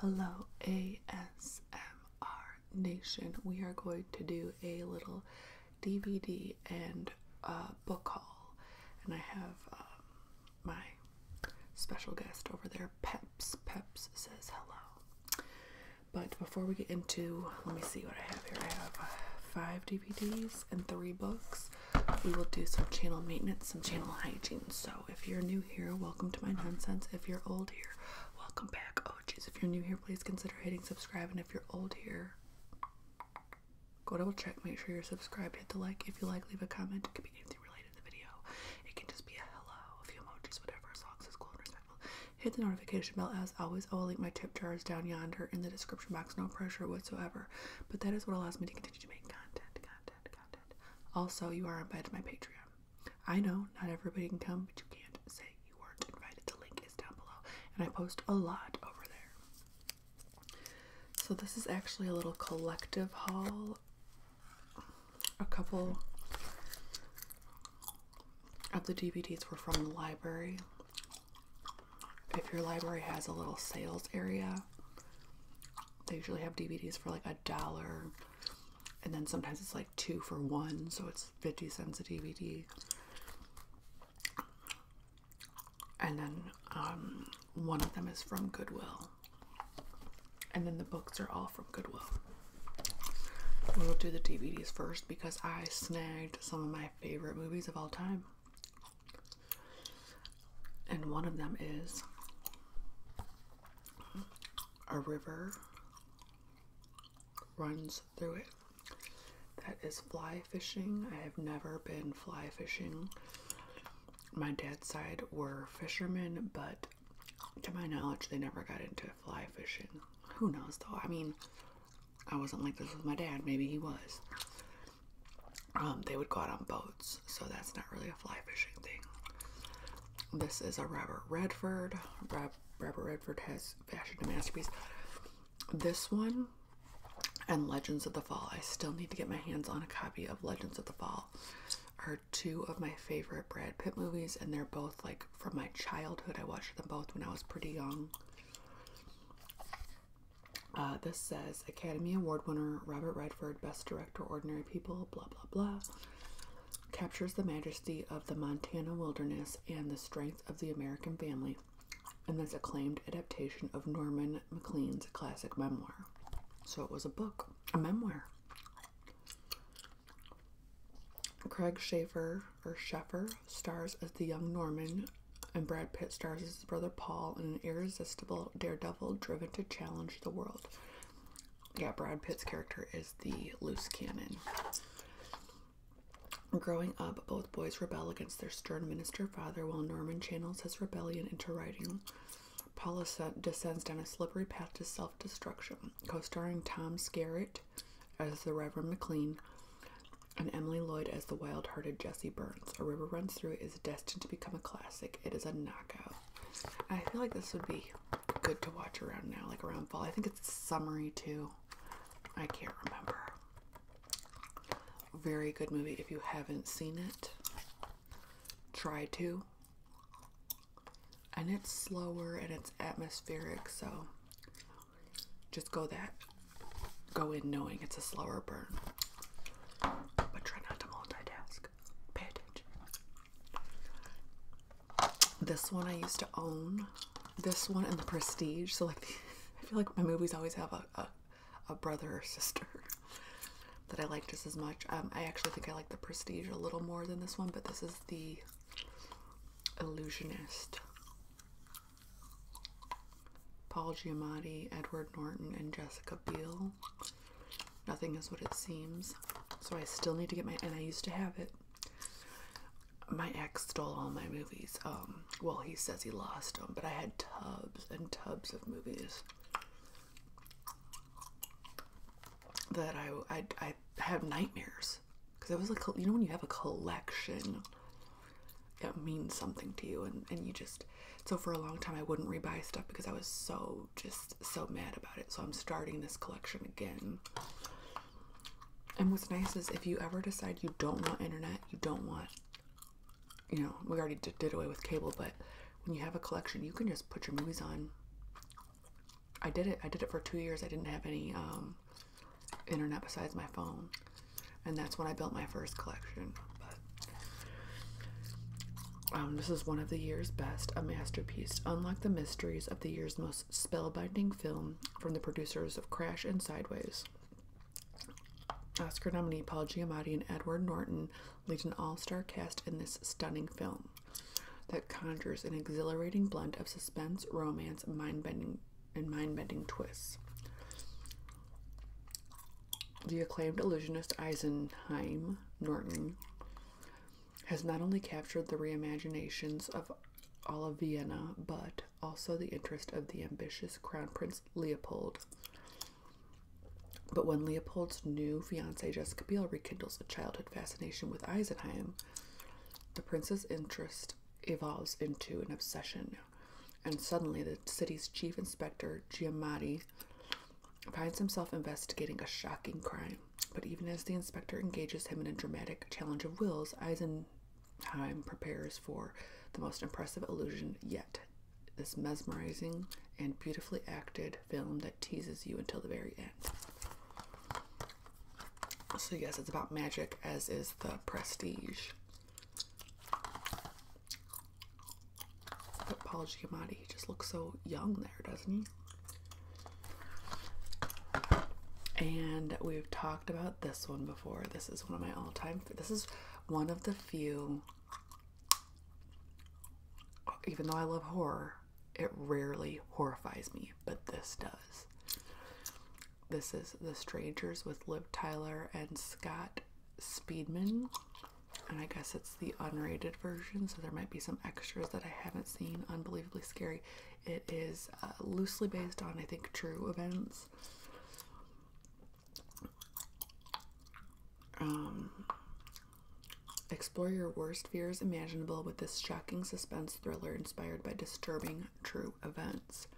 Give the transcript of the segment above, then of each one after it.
Hello, ASMR Nation. We are going to do a little DVD and book haul, and I have my special guest over there, Peps. Peps says hello. But before we get into, let me see what I have here. I have 5 DVDs and 3 books. We will do some channel maintenance, some channel hygiene. So if you're new here, welcome to my nonsense. If you're old here, welcome back. Oh jeez, if you're new here, please consider hitting subscribe, and if you're old here, go double check, make sure you're subscribed, hit the like. If you like, leave a comment. It could be anything related to the video. It can just be a hello, a few emojis, whatever, as long as it's cool and respectful. Hit the notification bell. As always, I will link my tip jars down yonder in the description box, no pressure whatsoever, but that is what allows me to continue to make content. Also, you are invited to my Patreon. I know not everybody can come, but you can't say you weren't invited. The link is down below, and I post a lot over there. So this is actually a little collective haul. A couple of the DVDs were from the library. If your library has a little sales area, they usually have DVDs for like $1, and then sometimes it's like 2 for 1, so it's 50 cents a DVD. And then one of them is from Goodwill, and then the books are all from Goodwill. We'll do the DVDs first because I snagged some of my favorite movies of all time, and one of them is A River Runs Through It. That is fly fishing. I have never been fly fishing. My dad's side were fishermen, but to my knowledge, they never got into fly fishing. Who knows though? I mean, I wasn't like this with my dad. Maybe he was. They would go out on boats, so that's not really a fly fishing thing. This is a Robert Redford. Robert Redford has fashioned a masterpiece. This one and Legends of the Fall. I still need to get my hands on a copy of Legends of the Fall. Are 2 of my favorite Brad Pitt movies, and they're both like from my childhood. I watched them both when I was pretty young. This says Academy Award winner Robert Redford, Best Director, Ordinary People, blah blah blah, captures the majesty of the Montana wilderness and the strength of the American family in this acclaimed adaptation of Norman MacLean's classic memoir. So it was a book, a memoir. Craig Schaefer, or Sheffer, stars as the young Norman, and Brad Pitt stars as his brother Paul, in an irresistible daredevil driven to challenge the world. Yeah, Brad Pitt's character is the loose cannon. Growing up, both boys rebel against their stern minister father, while Norman channels his rebellion into writing. Paul descends down a slippery path to self-destruction. Co-starring Tom Skerritt as the Reverend McLean, and Emily Lloyd as the wild-hearted Jessie Burns. A River Runs Through It is destined to become a classic. It is a knockout. I feel like this would be good to watch around now, like around fall. I think it's summery too. I can't remember. Very good movie. If you haven't seen it, try to. And it's slower and it's atmospheric, so just go in knowing it's a slower burn. This one I used to own. This one and The Prestige. So like, I feel like my movies always have a brother or sister that I like just as much. I actually think I like The Prestige a little more than this one, but this is The Illusionist. Paul Giamatti, Edward Norton, and Jessica Biel. Nothing is what it seems. So I still need to get my, and I used to have it. My ex stole all my movies. Well, he says he lost them, but I had tubs and tubs of movies that I have nightmares because it was like, you know, when you have a collection, it means something to you, and you just, so for a long time I wouldn't rebuy stuff because I was so mad about it. So I'm starting this collection again. And what's nice is if you ever decide you don't want internet, you don't want, you know, we already did away with cable, but when you have a collection, you can just put your movies on I did it for 2 years. I didn't have any internet besides my phone, and that's when I built my first collection. But this is one of the year's best, a masterpiece. Unlock the mysteries of the year's most spellbinding film from the producers of Crash and Sideways. Oscar nominee Paul Giamatti and Edward Norton lead an all-star cast in this stunning film that conjures an exhilarating blend of suspense, romance, mind-bending twists. The acclaimed illusionist Eisenheim, Norton, has not only captured the reimaginations of all of Vienna, but also the interest of the ambitious Crown Prince Leopold. But when Leopold's new fiancée, Jessica Biel, rekindles a childhood fascination with Eisenheim, the prince's interest evolves into an obsession, and suddenly the city's chief inspector, Giamatti, finds himself investigating a shocking crime. But even as the inspector engages him in a dramatic challenge of wills, Eisenheim prepares for the most impressive illusion yet. This mesmerizing and beautifully acted film that teases you until the very end. So yes, it's about magic, as is The Prestige. But Paul Giamatti, he just looks so young there, doesn't he? And we've talked about this one before. This is one of my all-time, this is one of the few, even though I love horror, it rarely horrifies me, but this does. This is The Strangers with Liv Tyler and Scott Speedman, and I guess it's the unrated version, so there might be some extras that I haven't seen. Unbelievably scary. It is loosely based on, I think, true events. Explore your worst fears imaginable with this shocking suspense thriller inspired by disturbing true events.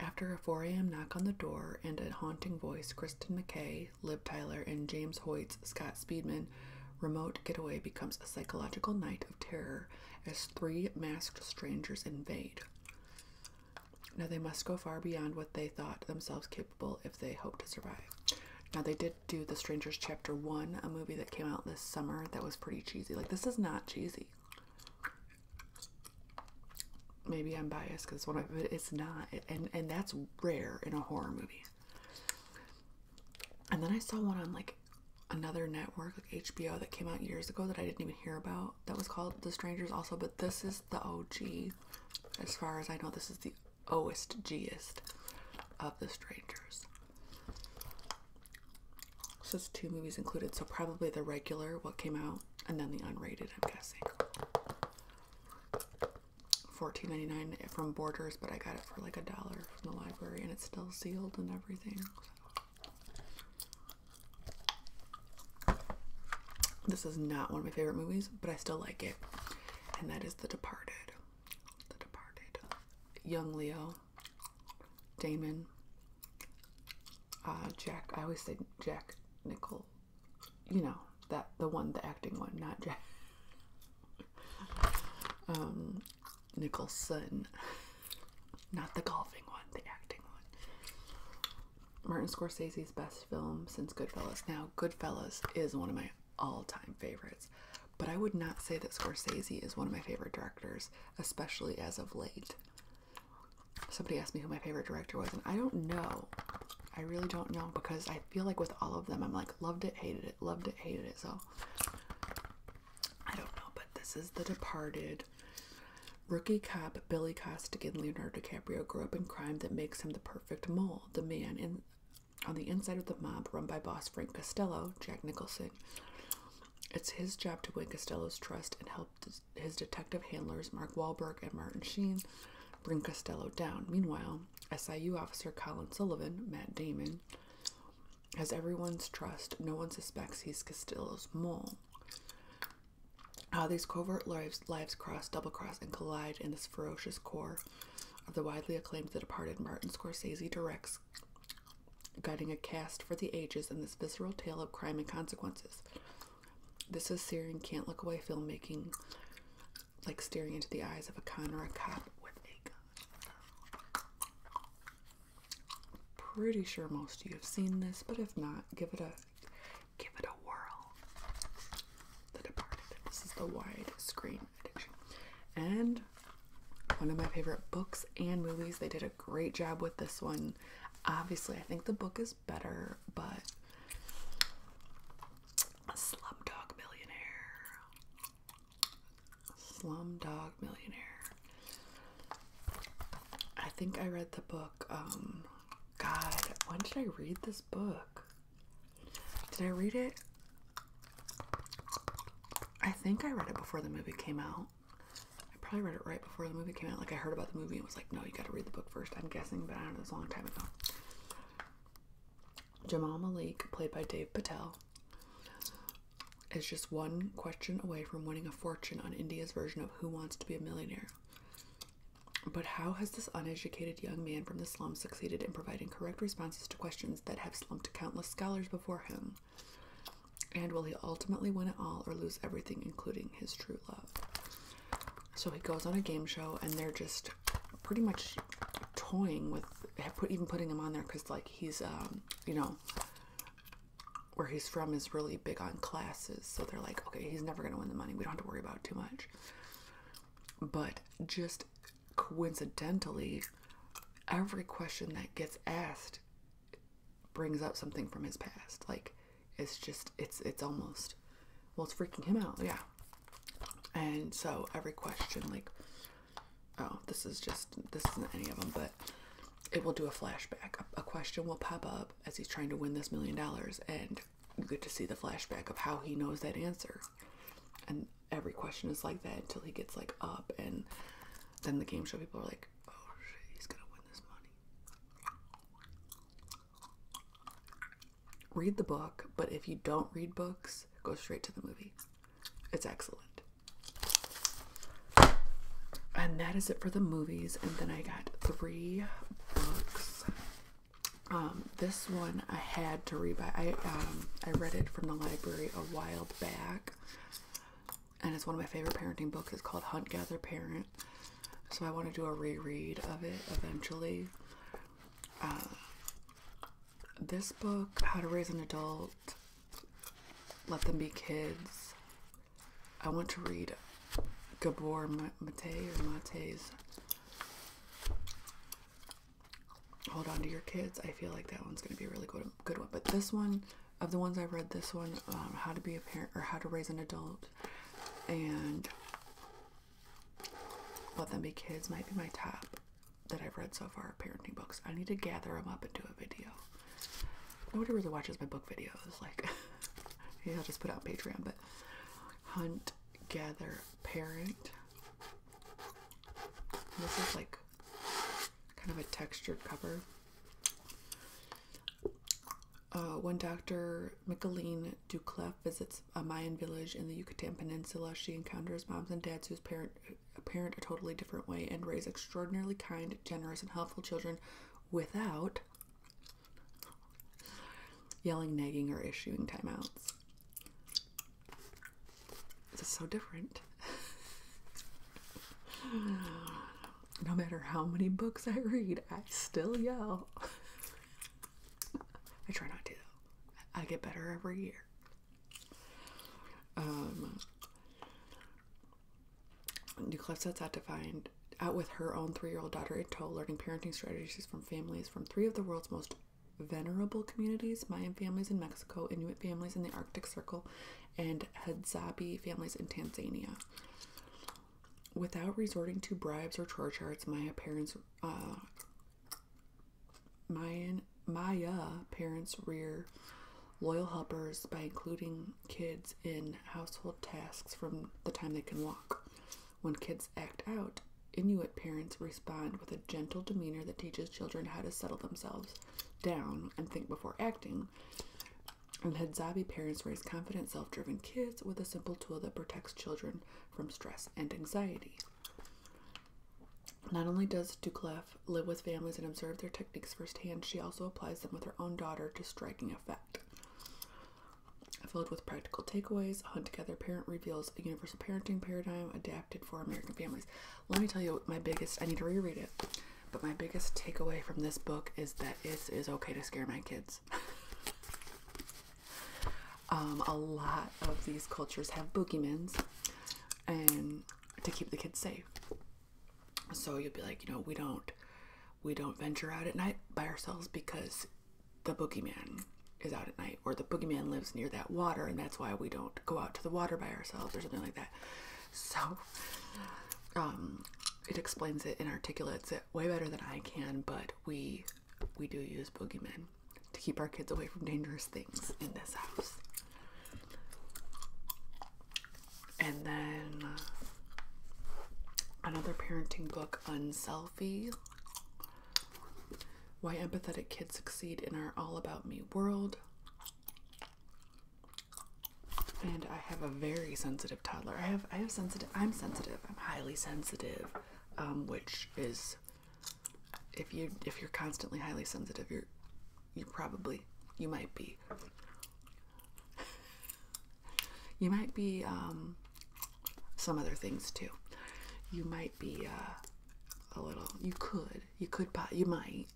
After a 4 a.m. knock on the door and a haunting voice, Kristen McKay, Liv Tyler, and James Hoyt's Scott Speedman remote getaway becomes a psychological night of terror as 3 masked strangers invade. Now they must go far beyond what they thought themselves capable if they hope to survive. Now they did do The Strangers Chapter 1, a movie that came out this summer that was pretty cheesy. Like, this is not cheesy. Maybe I'm biased because it's not, and that's rare in a horror movie. And then I saw one on like another network, like HBO, that came out years ago that I didn't even hear about, that was called The Strangers also, but this is the OG. As far as I know, this is the OG-est of The Strangers. So it's 2 movies included, so probably the regular, what came out, and then the unrated, I'm guessing. $14.99 from Borders, but I got it for like $1 from the library, and it's still sealed and everything. So. This is not one of my favorite movies, but I still like it, and that is The Departed. The Departed. Young Leo, Damon, Jack. I always say Jack Nicholson. You know, that the acting one, not Jack. Nicholson, not the golfing one, the acting one. Martin Scorsese's best film since Goodfellas. Now, Goodfellas is one of my all-time favorites, but I would not say that Scorsese is one of my favorite directors, especially as of late. Somebody asked me who my favorite director was, and I don't know. I really don't know, because I feel like with all of them, I'm like, loved it, hated it, loved it, hated it, so I don't know. But this is The Departed. Rookie cop Billy Costigan, Leonardo DiCaprio, grew up in crime that makes him the perfect mole, the man on the inside of the mob run by boss Frank Costello, Jack Nicholson. It's his job to win Costello's trust and help his detective handlers, Mark Wahlberg and Martin Sheen, bring Costello down. Meanwhile, SIU officer Colin Sullivan, Matt Damon, has everyone's trust. No one suspects he's Costello's mole. How these covert lives cross, double-cross, and collide in this ferocious core of the widely acclaimed The Departed. Martin Scorsese directs, guiding a cast for the ages in this visceral tale of crime and consequences. This is searing, can't look away filmmaking, like staring into the eyes of a con or a cop with a gun. pretty sure most of you have seen this, but if not, give it a whirl. The Departed. This is the widescreen edition. And one of my favorite books and movies. They did a great job with this one. Obviously, I think the book is better, but Slumdog Millionaire. I think I read the book, God, when did I read this book? Did I read it? I think I read it before the movie came out. I probably read it right before the movie came out. Like, I heard about the movie and was like, no, you gotta read the book first, I'm guessing, but I don't know, it was a long time ago. Jamal Malik, played by Dev Patel, is just one question away from winning a fortune on India's version of Who Wants to Be a Millionaire. But how has this uneducated young man from the slums succeeded in providing correct responses to questions that have slumped countless scholars before him? And will he ultimately win it all or lose everything, including his true love? So he goes on a game show, and they're just pretty much toying with, even putting him on there, because, like, he's, you know, where he's from is really big on classes. So they're like, okay, he's never going to win the money, we don't have to worry about it too much. But just coincidentally, every question that gets asked brings up something from his past. Like, it's just, it's almost, well, it's freaking him out. Yeah. And so every question, like, oh, this isn't any of them, but it will do a flashback. A question will pop up as he's trying to win this $1 million, and you get to see the flashback of how he knows that answer. And every question is like that until he gets, like, up, and then the game show people are like, oh shit, he's gonna win this money. Read the book, but if you don't read books, go straight to the movie. It's excellent. And that is it for the movies. And then I got 3 books. This one I had to rebuy. I read it from the library a while back, and it's one of my favorite parenting books. It's called Hunt Gather Parent. So I want to do a reread of it eventually. This book, How to Raise an Adult, Let Them Be Kids. I want to read Gabor Mate's Hold On to Your Kids. I feel like that one's going to be a really good one. But this one, of the ones I've read, this one, How to Be a Parent, or How to Raise an Adult, and Let Them Be Kids might be my top that I've read so far, parenting books. I need to gather them up and do a video. Nobody really watches my book videos. Like, yeah, I'll just put out Patreon, but Hunt Gather Parent. This is like kind of a textured cover. When Dr. Micheline Duclef visits a Mayan village in the Yucatan Peninsula, she encounters moms and dads who parent a totally different way and raise extraordinarily kind, generous, and helpful children without yelling, nagging, or issuing timeouts. This is so different. No matter how many books I read, I still yell. I try not to, though. I get better every year. Duclef sets out to find out with her own 3-year-old daughter in tow, learning parenting strategies from families from 3 of the world's most venerable communities: Mayan families in Mexico, Inuit families in the Arctic Circle, and Hadzabi families in Tanzania. Without resorting to bribes or chore charts, Maya parents rear loyal helpers by including kids in household tasks from the time they can walk. When kids act out, Inuit parents respond with a gentle demeanor that teaches children how to settle themselves down and think before acting. And Hadzabi parents raise confident, self-driven kids with a simple tool that protects children from stress and anxiety. Not only does Duclef live with families and observe their techniques firsthand, she also applies them with her own daughter to striking effect. Filled with practical takeaways, Hunt Gather Parent reveals a universal parenting paradigm adapted for American families. Let me tell you my biggest, I need to reread it. But my biggest takeaway from this book is that it is okay to scare my kids. A lot of these cultures have boogeymen and to keep the kids safe. So you'll be like, you know, we don't venture out at night by ourselves because the boogeyman is out at night, or the boogeyman lives near that water, and that's why we don't go out to the water by ourselves or something like that. So it explains it and articulates it way better than I can, but we do use boogeymen to keep our kids away from dangerous things in this house. And then another parenting book, Unselfie, Why Empathetic Kids Succeed in Our All About Me World. And I have a very sensitive toddler. I'm highly sensitive, which is, if you're constantly highly sensitive, you might be some other things too. You might be you might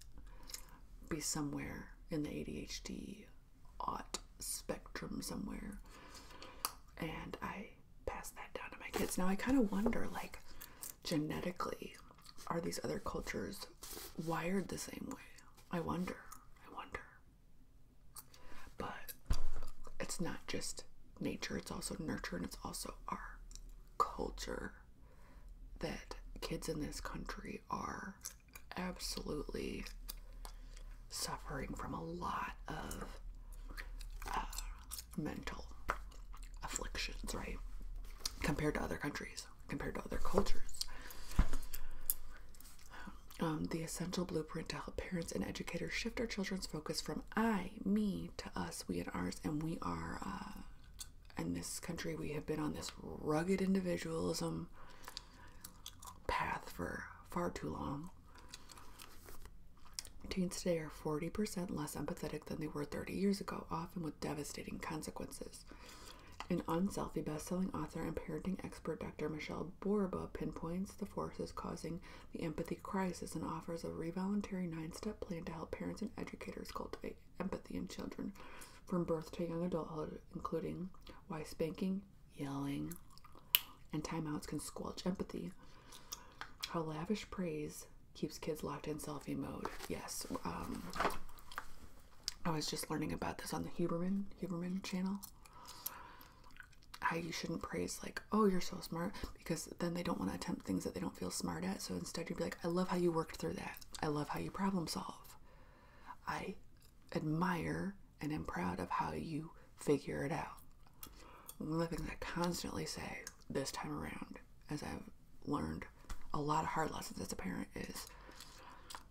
be somewhere in the ADHD aught spectrum somewhere. And I pass that down to my kids. Now I kind of wonder, like, genetically, are these other cultures wired the same way? I wonder. But it's not just nature, it's also nurture, and it's also our culture that kids in this country are absolutely suffering from a lot of mental afflictions, right? Compared to other countries, compared to other cultures. The essential blueprint to help parents and educators shift our children's focus from I, me, to us, we, and ours. And we are, in this country, we have been on this rugged individualism path for far too long. Teens today are 40% less empathetic than they were 30 years ago, often with devastating consequences. In Unselfie, best-selling author and parenting expert Dr. Michelle Borba pinpoints the forces causing the empathy crisis and offers a revolutionary 9-step plan to help parents and educators cultivate empathy in children from birth to young adulthood, including why spanking, yelling, and timeouts can squelch empathy, how lavish praise keeps kids locked in selfie mode. Yes, I was just learning about this on the Huberman channel. How you shouldn't praise, like, oh, you're so smart, because then they don't want to attempt things that they don't feel smart at. So instead you'd be like, I love how you worked through that. I love how you problem solve. I admire and am proud of how you figure it out. One of the things I constantly say this time around, as I've learned a lot of hard lessons as a parent, is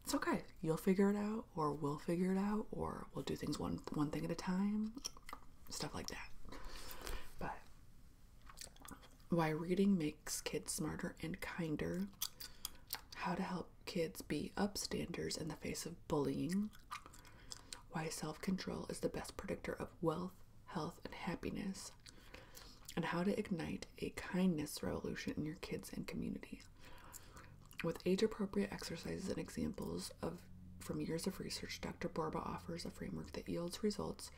it's okay. You'll figure it out, or we'll figure it out, or we'll do things one thing at a time, stuff like that. Why reading makes kids smarter and kinder, how to help kids be upstanders in the face of bullying, why self-control is the best predictor of wealth, health, and happiness, and how to ignite a kindness revolution in your kids and community. With age-appropriate exercises and examples from years of research, Dr. Borba offers a framework that yields results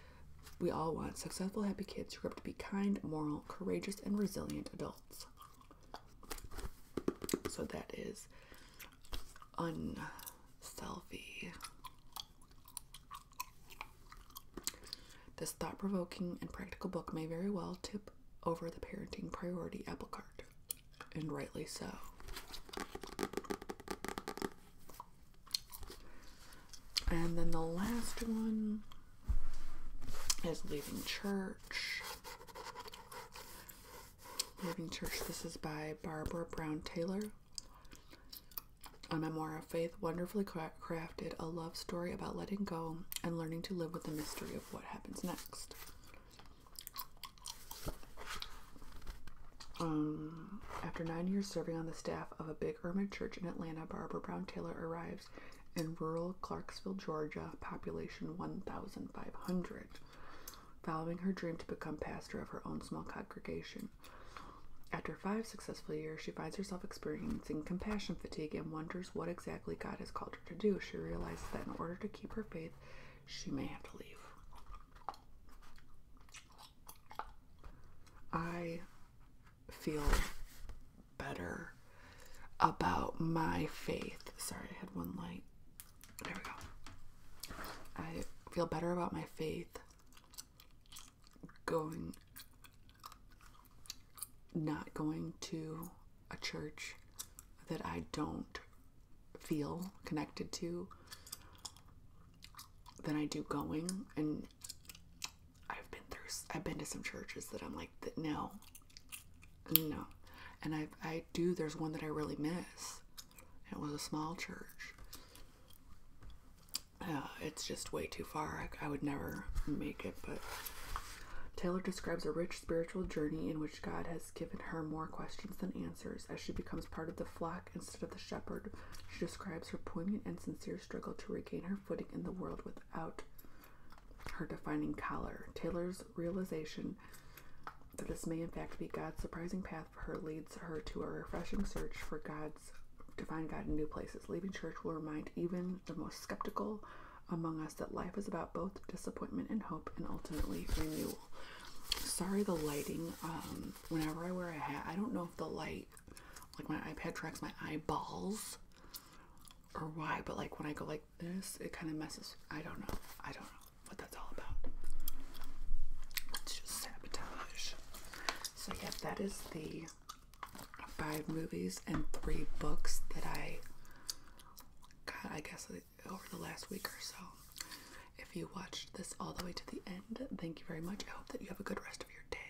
we all want: successful, happy kids who grow up to be kind, moral, courageous, and resilient adults. So that is Unselfie. This thought-provoking and practical book may very well tip over the parenting priority apple cart, and rightly so. And then the last one is Leaving Church. Leaving Church, this is by Barbara Brown Taylor. A memoir of faith, wonderfully crafted, a love story about letting go and learning to live with the mystery of what happens next. After 9 years serving on the staff of a big urban church in Atlanta, Barbara Brown Taylor arrives in rural Clarksville, Georgia, population 1,500. Following her dream to become pastor of her own small congregation. After After 5 successful years, she finds herself experiencing compassion fatigue and wonders what exactly God has called her to do. She realizes that in order to keep her faith, she may have to leave. I feel better about my faith. Sorry, I had one light. There we go. I feel better about my faith not going to a church that I don't feel connected to than I do going. And I've been to some churches that I'm like, no, no. And there's one that I really miss. It was a small church. It's just way too far. I would never make it, but Taylor describes a rich spiritual journey in which God has given her more questions than answers. As she becomes part of the flock instead of the shepherd, she describes her poignant and sincere struggle to regain her footing in the world without her defining collar. Taylor's realization that this may in fact be God's surprising path for her leads her to a refreshing search for to find God in new places. Leaving Church will remind even the most skeptical among us that life is about both disappointment and hope, and ultimately renewal. Sorry, the lighting. Whenever I wear a hat, I don't know if the light, like my iPad tracks my eyeballs or why, but like when I go like this, it kind of messes. I don't know what that's all about. It's just sabotage. So yeah, that is the 5 movies and 3 books that I got, I guess, over the last week or so. If you watched this all the way to the end, thank you very much. I hope that you have a good rest of your day.